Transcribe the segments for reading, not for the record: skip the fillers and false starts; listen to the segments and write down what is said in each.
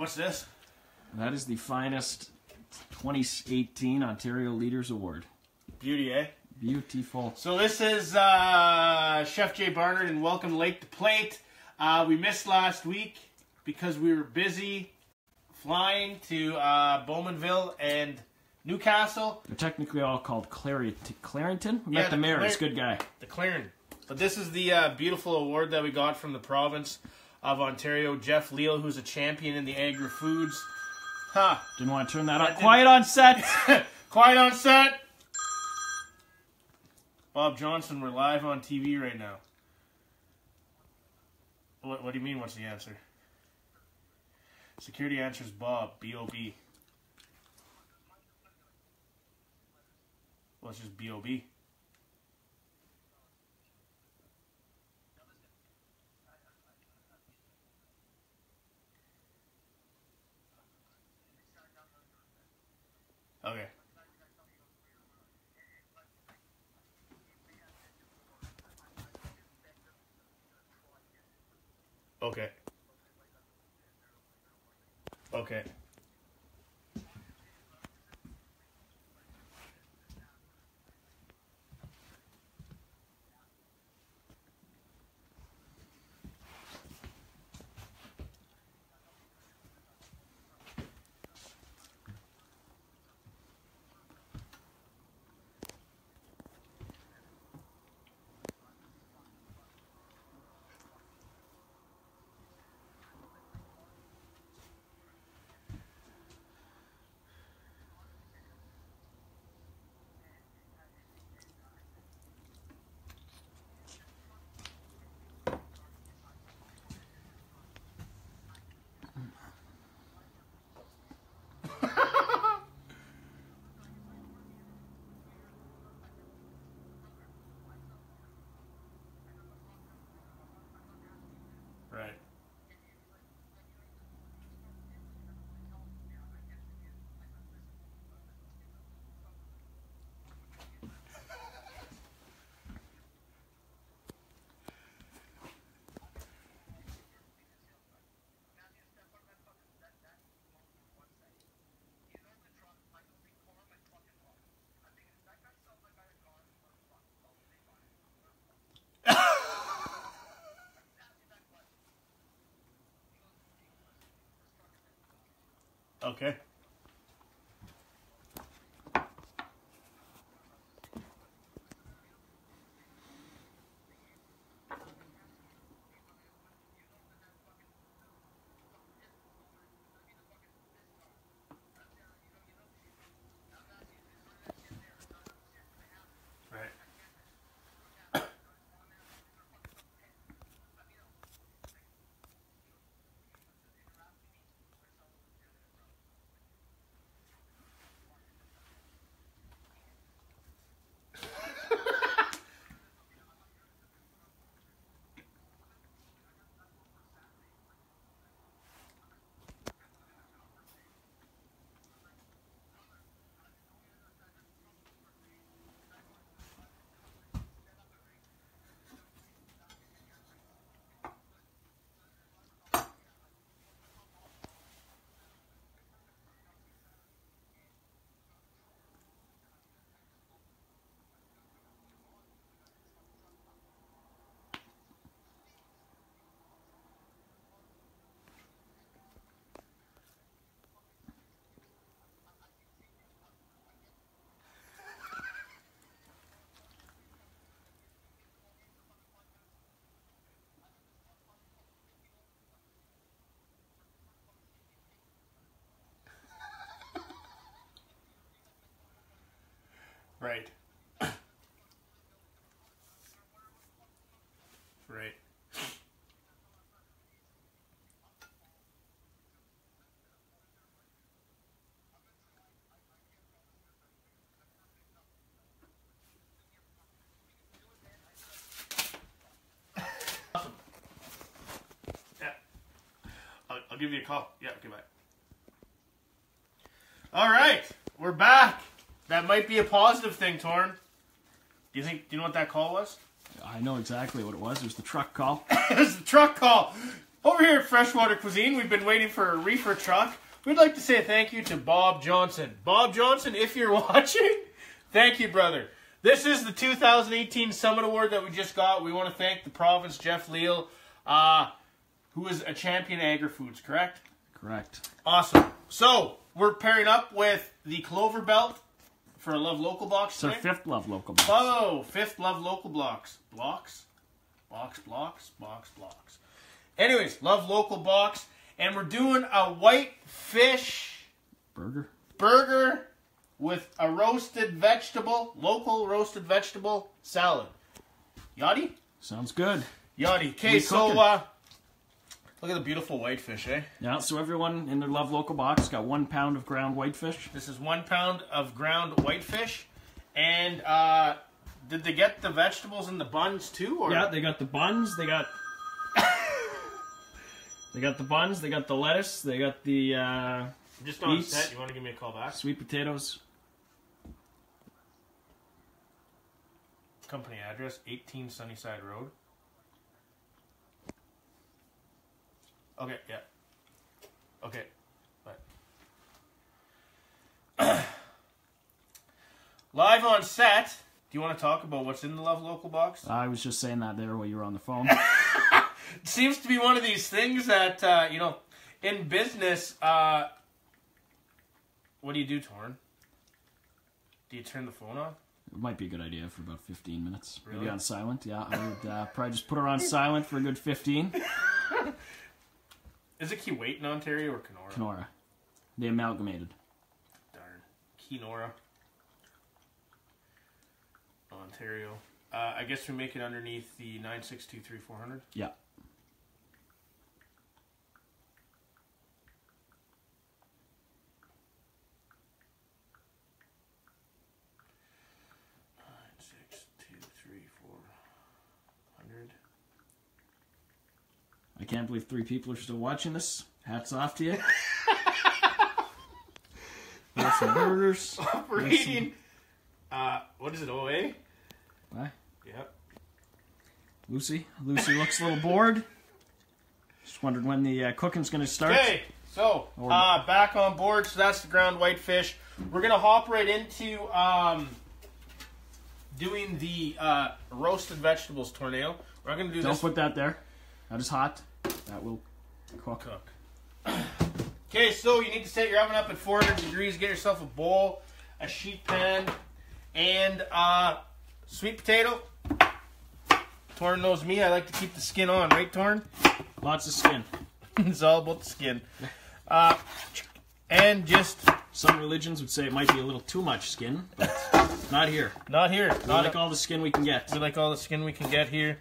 What's this? That is the finest 2018 Ontario Leaders Award. Beauty, eh? Beautiful. So this is Chef Jay Barnard and welcome Lake to Plate. We missed last week because we were busy flying to Bowmanville and Newcastle. They're technically all called Clarington. We met the mayor. He's a good guy. The Clarington. But this is the beautiful award that we got from the province of Ontario. Jeff Leal, who's a champion in the agri-foods. Huh. Didn't want to turn that on. Quiet on set. Quiet on set. Bob Johnson, we're live on TV right now. What do you mean, what's the answer? Security answers Bob, B-O-B. Well, it's just B-O-B. Okay. Okay. Okay. Okay. Right. Right. Yeah. I'll give you a call. Yeah, okay, bye. All right, we're back. That might be a positive thing, Torn. Do you know what that call was? I know exactly what it was. It was the truck call. It was the truck call. Over here at Freshwater Cuisine, we've been waiting for a reefer truck. We'd like to say a thank you to Bob Johnson. Bob Johnson, if you're watching, thank you, brother. This is the 2018 Summit Award that we just got. We want to thank the province, Jeff Leal, who is a champion agri-foods, correct? Correct. Awesome. So, we're pairing up with the Cloverbelt for a Love Local box today. It's our fifth Love Local box. Oh, fifth Love Local blocks. Blocks. Anyways, Love Local box. And we're doing a white fish burger with a roasted vegetable, local roasted vegetable salad. Yachty? Sounds good. Yachty. Okay, so look at the beautiful whitefish, eh? Yeah, so everyone in their Love Local box got 1 pound of ground whitefish. This is 1 pound of ground whitefish. And did they get the vegetables and the buns too? Or? Yeah, they got the buns. They got the buns. They got the lettuce. They got the just on set. You want to give me a call back? Sweet potatoes. Company address, 18 Sunnyside Road. Okay, yeah. Okay. Right. Live on set. Do you want to talk about what's in the Love Local box? I was just saying that there while you were on the phone. It seems to be one of these things that, you know, in business, what do you do, Torn? Do you turn the phone on? It might be a good idea for about 15 minutes. Really? Maybe on silent, yeah. I would probably just put her on silent for a good 15. Is it Keewatin, in Ontario, or Kenora? Kenora. They amalgamated. Darn. Kenora. Ontario. I guess we make it underneath the 9623400? Yeah. I can't believe 3 people are still watching this. Hats off to you. There's some burgers. Operating. What is it, OA? What? Yep. Lucy looks a little bored. Just wondered when the cooking's going to start. Okay, so back on board. So that's the ground whitefish. We're going to hop right into doing the roasted vegetables tornado. We're going to do Don't put that there. That is hot. That will cook. Okay, so you need to set your oven up at 400 degrees. Get yourself a bowl, a sheet pan, and sweet potato. Torn knows me. I like to keep the skin on, right, Torn? Lots of skin. It's all about the skin. And just... Some religions would say it might be a little too much skin, but not here. Not here. We like all the skin we can get. We like all the skin we can get here.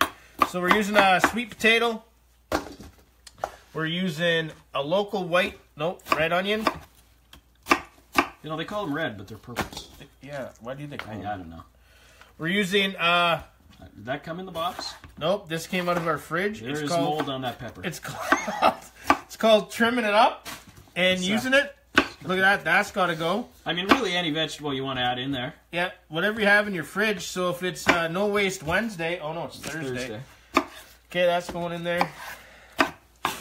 So we're using a sweet potato. We're using a local red onion. You know, they call them red, but they're purple. Yeah, why do they call them? I don't know. We're using... Did that come in the box? Nope, this came out of our fridge. There is mold on that pepper. It's called trimming it up and using it. Look at that, that's got to go. I mean, really any vegetable you want to add in there. Yeah, whatever you have in your fridge. So if it's No Waste Wednesday... Oh, no, it's Thursday. Okay, that's going in there. Is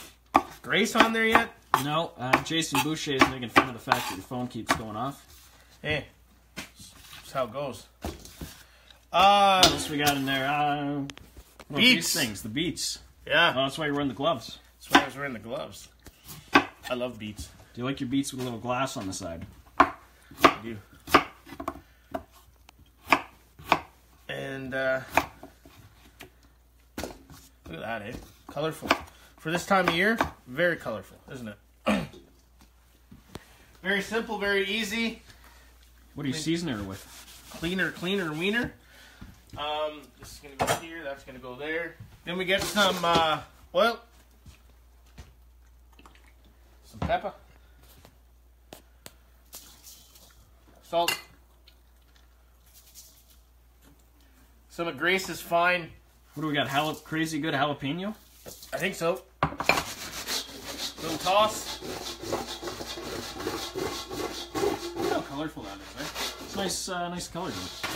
Grace on there yet? No, Jason Boucher is making fun of the fact that your phone keeps going off. Hey, that's how it goes. What else we got in there? Beets. The beets. Yeah. Oh, that's why you're wearing the gloves. That's why I was wearing the gloves. I love beets. Do you like your beets with a little glass on the side? I do. And, look at that, eh? Colorful. For this time of year, very colorful, isn't it? Very simple, very easy. What do you season her with? Cleaner wiener. This is going to go here, that's going to go there. Then we get some oil, some pepper, salt, some of Grace's fine. What do we got? Crazy good jalapeno? I think so. Little toss. Look how colorful that is, right? It's nice, nice color.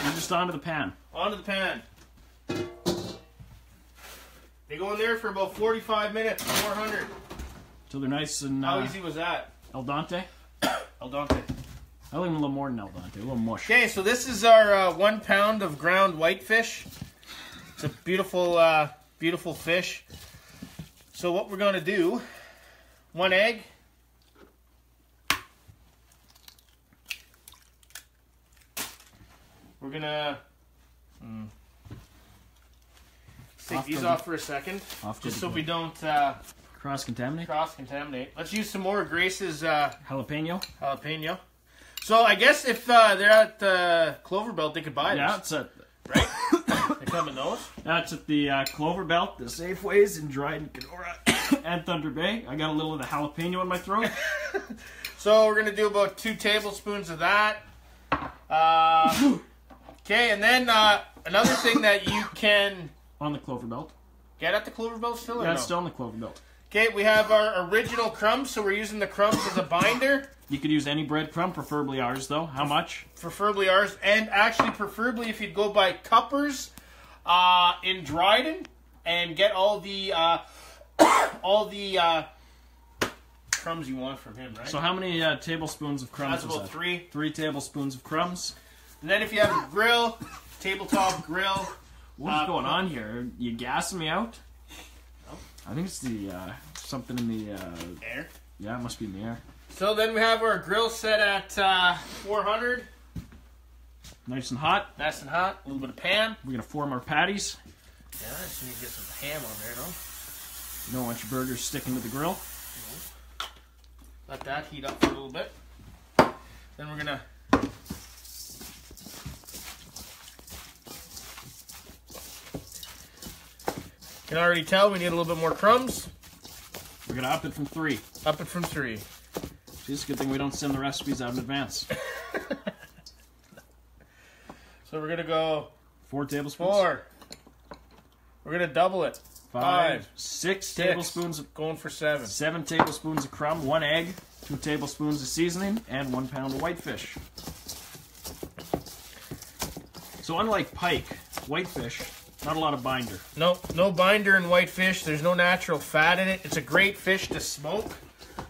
And just onto the pan. Onto the pan. They go in there for about 45 minutes, 400. So they're nice and... How easy was that? El Dente? El Dente. I like them a little more than El Dente, a little mush. Okay, so this is our 1 pound of ground whitefish. It's a beautiful, beautiful fish. So what we're going to do, 1 egg. We're going to take these off for a second, just so we don't cross-contaminate. Let's use some more Grace's jalapeno. So I guess if they're at Cloverbelt, they could buy this. Yeah, right? They come in those? That's at the Cloverbelt, the Safeways in Dryden, Kenora, and Thunder Bay. I got a little of the jalapeno in my throat. So we're going to do about 2 tablespoons of that. Okay, and then another thing that you can... On the Cloverbelt. Get at the Cloverbelt still or no? Yeah, it's still on the Cloverbelt. Okay, we have our original crumbs, so we're using the crumbs as a binder. You could use any bread crumb, preferably ours though. How much? Preferably ours, and actually preferably if you'd go by Cuppers in Dryden and get all the crumbs you want from him, right? So how many tablespoons of crumbs is that? That's about 3. 3 tablespoons of crumbs. And then if you have a grill, tabletop grill. What is going on here? You gassing me out? No. I think it's the something in the air. Yeah, it must be in the air. So then we have our grill set at 400. Nice and hot. Nice and hot. A little bit of pan. We're gonna form our patties. Yeah, I just need to get some ham on there, though. You don't want your burgers sticking to the grill. No. Let that heat up for a little bit. Then we're gonna. You can already tell we need a little bit more crumbs. We're gonna up it from 3. Up it from 3. It's a good thing we don't send the recipes out in advance. So we're gonna go 4 tablespoons. 4. We're gonna double it. 5. 6 tablespoons of, going for 7. 7 tablespoons of crumb, 1 egg, 2 tablespoons of seasoning, and 1 pound of whitefish. So unlike pike, whitefish. Not a lot of binder. No, no binder in whitefish. There's no natural fat in it. It's a great fish to smoke.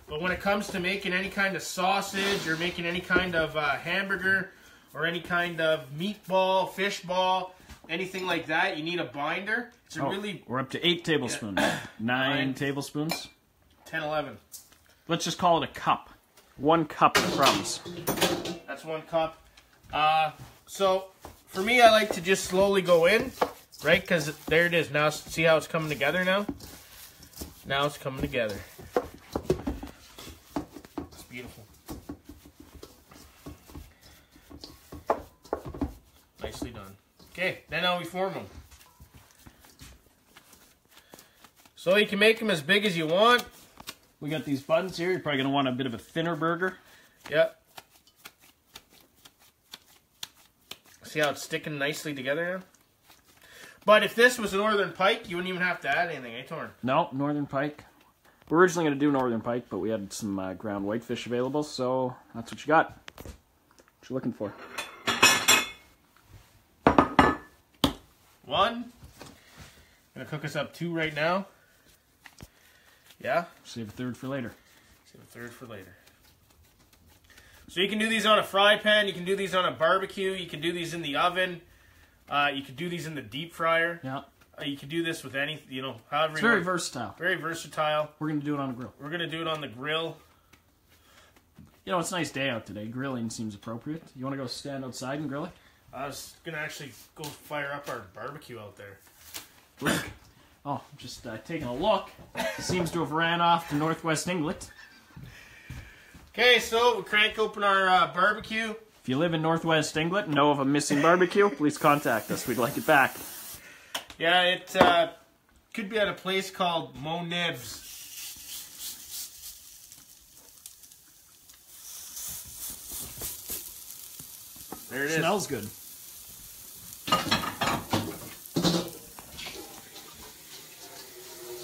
But when it comes to making any kind of sausage or making any kind of hamburger or any kind of meatball, fish ball, anything like that, you need a binder. It's a really... We're up to 8 tablespoons. Yeah. 9 tablespoons. 10, 11. Let's just call it a cup. 1 cup of crumbs. That's 1 cup. So for me, I like to just slowly go in. Right, because there it is now. See how it's coming together now? Now it's coming together. It's beautiful. Nicely done. Okay, then now we form them. So you can make them as big as you want. We got these buttons here. You're probably going to want a bit of a thinner burger. Yep. See how it's sticking nicely together now? But if this was a northern pike, you wouldn't even have to add anything, eh, Torn? No, northern pike. We're originally going to do northern pike, but we had some ground whitefish available, so that's what you got. What you're looking for. 1. Going to cook us up 2 right now. Yeah? Save a 3rd for later. Save a 3rd for later. So you can do these on a fry pan, you can do these on a barbecue, you can do these in the oven. You could do these in the deep fryer. Yeah. You could do this with any, you know, however. It's very versatile. Very versatile. We're gonna do it on the grill. We're gonna do it on the grill. You know, it's a nice day out today. Grilling seems appropriate. You want to go stand outside and grill it? I was gonna actually go fire up our barbecue out there. Look. Oh, just taking a look. It seems to have ran off to Northwest England. Okay, so we'll crank open our barbecue. If you live in Northwest England and know of a missing barbecue, please contact us. We'd like it back. Yeah, it could be at a place called Mo Nibs. There it is. Smells good.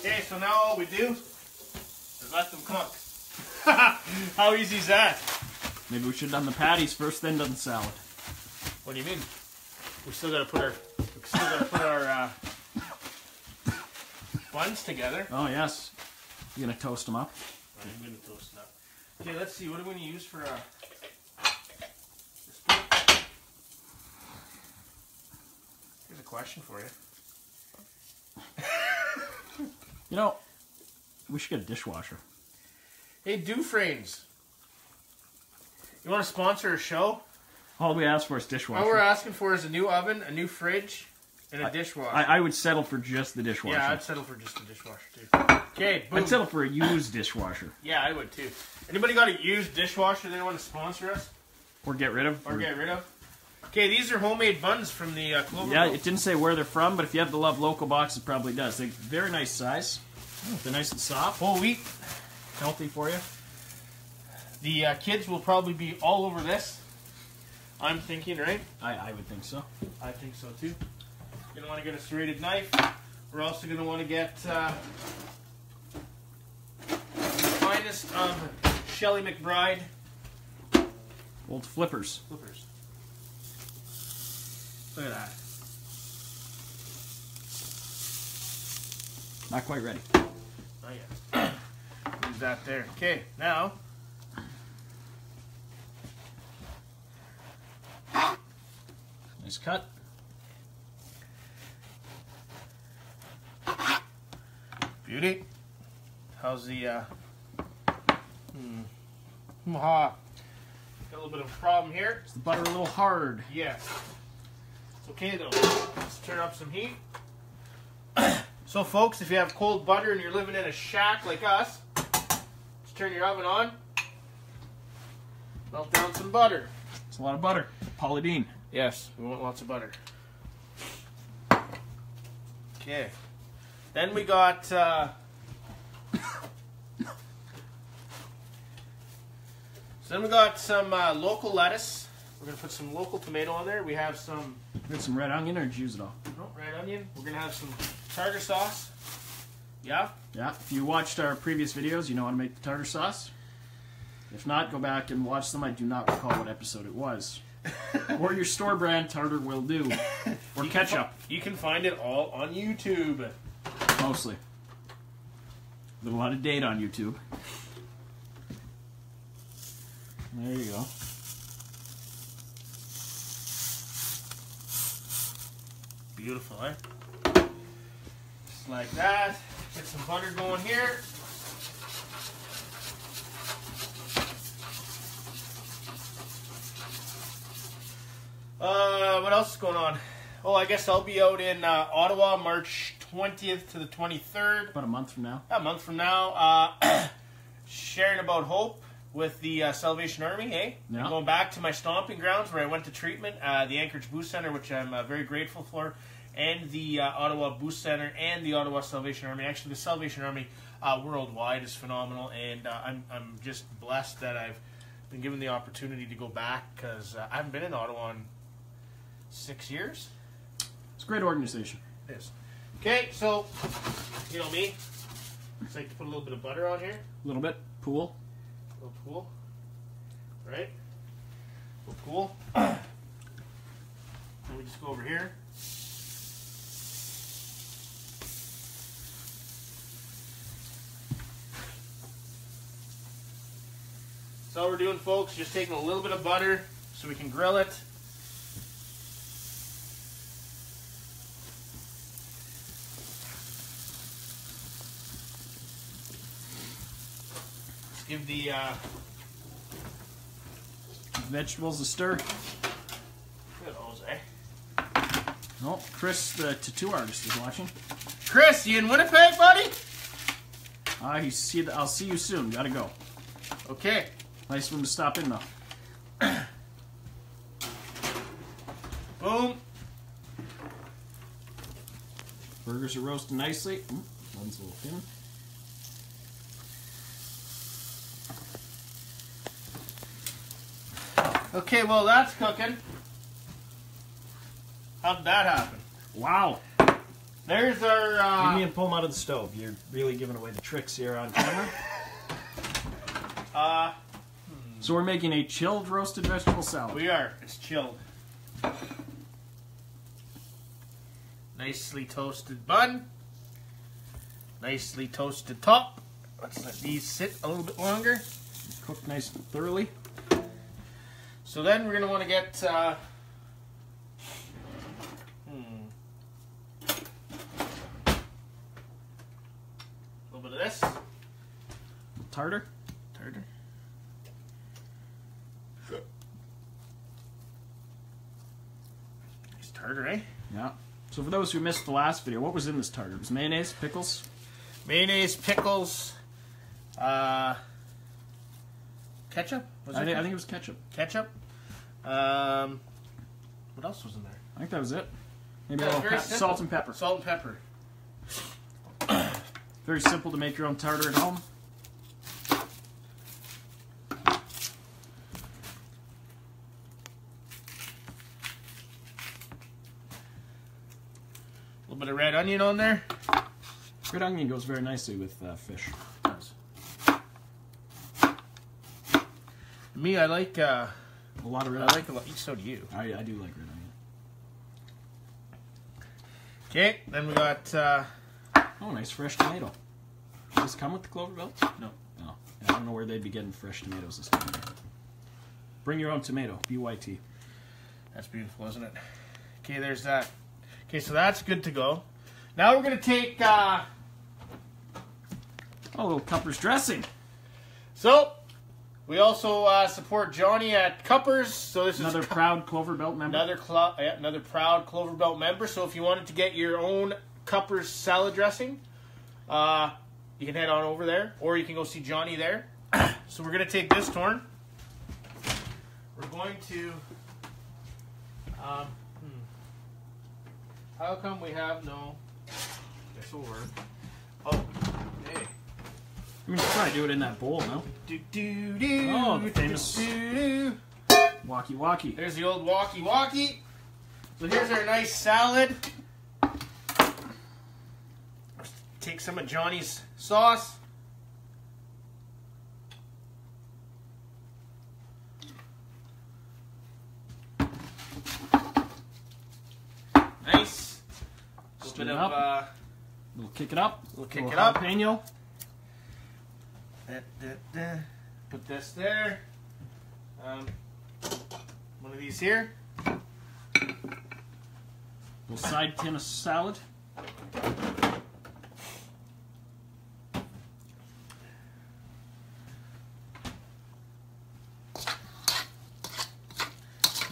Okay, so now all we do is let them cook. How easy is that? Maybe we should have done the patties first, then done the salad. What do you mean? We still gotta put our buns together. Oh, yes. You're going to toast them up? I'm going to toast them up. Okay, let's see. What am I going to use for this plate? Here's a question for you. You know, we should get a dishwasher. Hey, Dufresne's. You want to sponsor a show? All we ask for is dishwasher. All we're asking for is a new oven, a new fridge, and a dishwasher. I would settle for just the dishwasher. Yeah, I'd settle for just the dishwasher, too. Okay, boom. I'd settle for a used dishwasher. Yeah, I would, too. Anybody got a used dishwasher they want to sponsor us? Or get rid of. Or get rid of. Okay, these are homemade buns from the Cloverbelt. Yeah, it didn't say where they're from, but if you have the Love Local box, it probably does. They're very nice size. They're nice and soft. Whole wheat. Healthy for you. The kids will probably be all over this. I'm thinking, right? I would think so. I think so, too. You're going to want to get a serrated knife. We're also going to want to get the finest of Shelly McBride. Old flippers. Flippers. Look at that. Not quite ready. Not yet. Leave that there. Okay, now... Nice cut. Beauty. How's the Got a little bit of a problem here. Is the butter a little hard? Yes. It's okay though. Let's turn up some heat. So folks, if you have cold butter and you're living in a shack like us, just turn your oven on. Melt down some butter. It's a lot of butter. Paula Deen. Yes, we want lots of butter. Okay. Then we got some local lettuce. We're gonna put some local tomato on there. We have some. We got some red onion, or juice it all? No, red onion. We're gonna have some tartar sauce. Yeah. Yeah. If you watched our previous videos, you know how to make the tartar sauce. If not, go back and watch them. I do not recall what episode it was. Or your store brand tartar will do. Or you ketchup. You can find it all on YouTube. Mostly. A lot of data on YouTube. There you go. Beautiful, eh? Just like that. Get some butter going here. What else is going on? Oh, I guess I'll be out in Ottawa March 20th to the 23rd. About a month from now. Yeah, a month from now. Sharing about hope with the Salvation Army, eh? Yeah. I'm going back to my stomping grounds where I went to treatment, the Anchorage Boost Centre, which I'm very grateful for, and the Ottawa Boost Centre and the Ottawa Salvation Army. Actually, the Salvation Army worldwide is phenomenal, and I'm just blessed that I've been given the opportunity to go back because I haven't been in Ottawa in 6 years. It's a great organization. It is. Okay, so, you know me. It's like to put a little bit of butter on here. A little bit. Pool. A little pool. Right? A little pool. Then we just go over here. So we're doing, folks, just taking a little bit of butter so we can grill it. Give the vegetables a stir. Look at those, eh? Oh, Chris, the tattoo artist, is watching. Chris, you in Winnipeg, buddy? I'll see you soon. Gotta go. Okay. Nice room to stop in, though. Boom. Burgers are roasting nicely. Ooh, one's a little thin. Okay, well, that's cooking. How'd that happen? Wow. There's our... You need to pull them out of the stove. You're really giving away the tricks here on camera. So we're making a chilled roasted vegetable salad. We are. It's chilled. Nicely toasted bun. Nicely toasted top. Let's let these sit a little bit longer. Cooked nice and thoroughly. So then we're going to want to get a little bit of this. Tartar. Nice tartar, eh? Yeah. So for those who missed the last video, what was in this tartar? It was mayonnaise, pickles? Mayonnaise, pickles, ketchup? I think it was ketchup. Ketchup. What else was in there? I think that was it. Maybe a little salt and pepper. Salt and pepper. Very simple to make your own tartar at home. Bit of red onion on there. Red onion goes very nicely with fish. Me, I like a lot of red onion. I like a lot. So do you. I do like red onion. Okay, then we got oh, nice fresh tomato. Does this come with the Cloverbelt? No. No. I don't know where they'd be getting fresh tomatoes this time. Bring your own tomato. BYT. That's beautiful, isn't it? Okay, there's that. Okay, so that's good to go. Now we're going to take a little Cuppers dressing. So, we also support Johnny at Cuppers. So this another is proud Cloverbelt member. Another proud Cloverbelt member. So if you wanted to get your own Cuppers salad dressing, you can head on over there, or you can go see Johnny there. So we're going to take this Torn. We're going to... how come we have no... This will work. Oh, hey. I mean, you try to do it in that bowl, no? Oh, the famous walkie-walkie. There's the old walkie-walkie. So here's our nice salad. Let's take some of Johnny's sauce. Nice. Bit of, we'll kick it up. We'll kick it up. Jalapeno. Put this there. One of these here. We'll side tin a salad.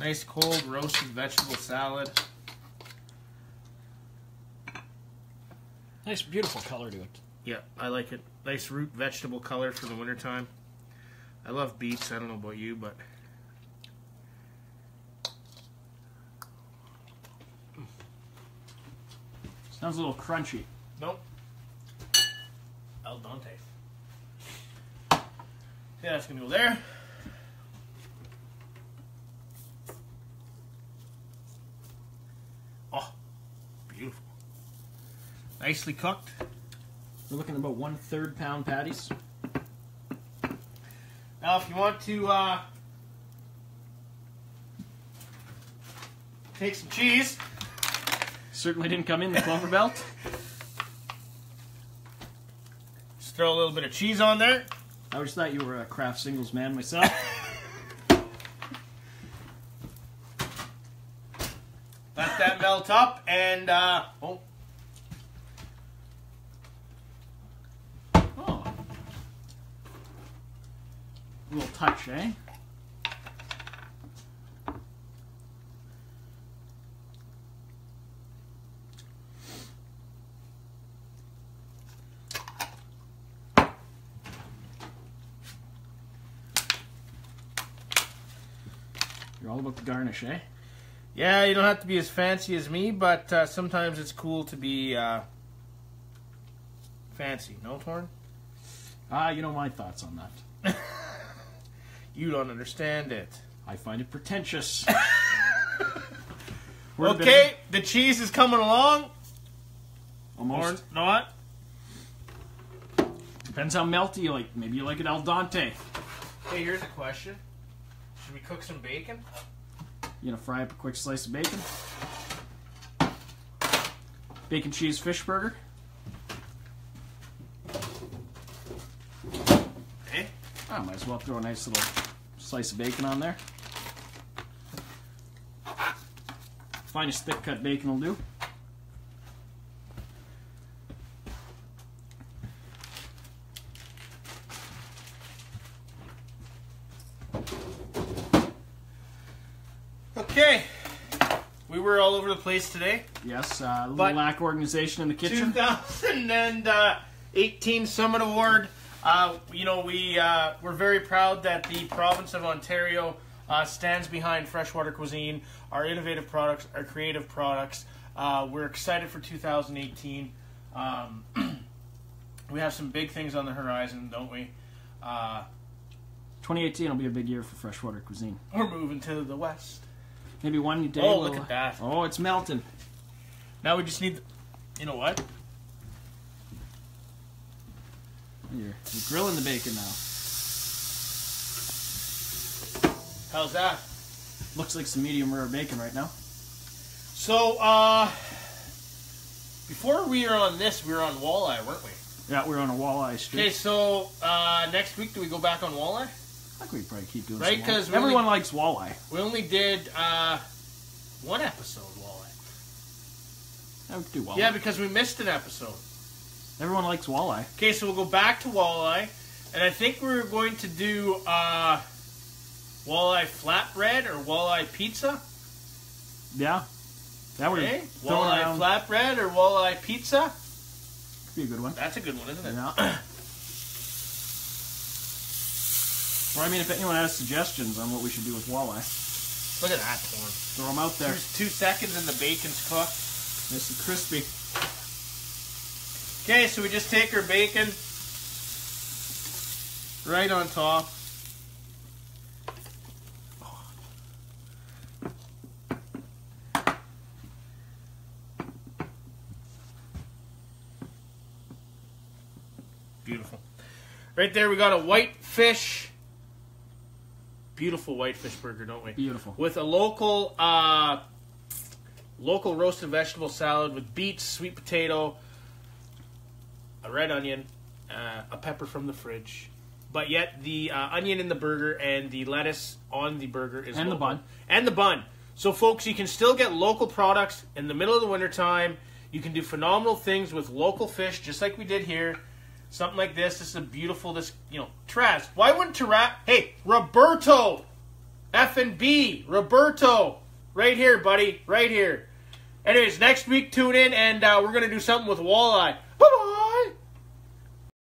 Nice cold roasted vegetable salad. Nice, beautiful color to it. Yeah, I like it. Nice root vegetable color for the wintertime. I love beets. I don't know about you, but... Sounds a little crunchy. Nope. Al dente. Yeah, that's going to go there. Oh, beautiful. Nicely cooked. We're looking at about 1/3 pound patties. Now if you want to take some cheese. Certainly didn't come in the Cloverbelt. Just throw a little bit of cheese on there. I always thought you were a Kraft Singles man myself. Let that melt up and little touch, eh? You're all about the garnish, eh? Yeah, you don't have to be as fancy as me, but sometimes it's cool to be fancy. No, Torn? You know my thoughts on that. You don't understand it. I find it pretentious. Okay, the cheese is coming along. Almost. Or not. Depends how melty you like. Maybe you like it al dente. Hey, here's a question. Should we cook some bacon? You gonna fry up a quick slice of bacon? Bacon cheese fish burger? I might as well throw a nice little slice of bacon on there. Finest thick cut bacon will do. Okay, we were all over the place today. Yes, a little lack of organization in the kitchen. 2018 Summit Award. You know, we're very proud that the province of Ontario stands behind Freshwater Cuisine, our innovative products, our creative products. We're excited for 2018. We have some big things on the horizon, don't we? 2018 will be a big year for Freshwater Cuisine. We're moving to the west. Maybe one day. Oh, look at that. Oh, it's melting. Now we just need, you know what? You're grilling the bacon now. How's that? Looks like some medium rare bacon right now. So, before we were on this, we were on walleye, weren't we? Yeah, we were on a walleye streak. Okay, so next week, do we go back on walleye? I think we probably keep doing some walleye. Everyone likes walleye. We only did one episode walleye. I would do walleye. Yeah, because we missed an episode. Everyone likes walleye. Okay, so we'll go back to walleye, and I think we're going to do walleye flatbread or walleye pizza. Yeah. That would be walleye around. Flatbread or walleye pizza. Could be a good one. That's a good one, isn't it? Yeah. Or, I mean, if anyone has suggestions on what we should do with walleye. Look at that Torn. Throw them out there. There's 2 seconds and the bacon's cooked. Nice and crispy. Okay, so we just take our bacon right on top. Beautiful. Right there we got a white fish. Beautiful whitefish burger, don't we? Beautiful. With a local roasted vegetable salad with beets, sweet potato, a red onion, a pepper from the fridge. But yet the onion in the burger and the lettuce on the burger is and local. The bun. And the bun. So, folks, you can still get local products in the middle of the wintertime. You can do phenomenal things with local fish, just like we did here. Something like this. This is a beautiful, this, you know, Traz. Why wouldn't Traz? Hey, Roberto! F&B. Roberto. Right here, buddy. Right here. Anyways, next week, tune in, and we're going to do something with walleye.